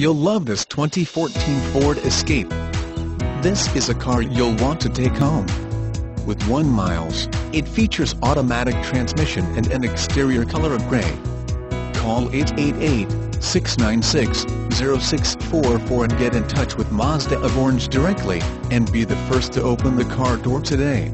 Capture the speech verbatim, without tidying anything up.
You'll love this twenty fourteen Ford Escape. This is a car you'll want to take home. With one mile, it features automatic transmission and an exterior color of gray. Call eight eight eight, six nine six, zero six four four and get in touch with Mazda of Orange directly, and be the first to open the car door today.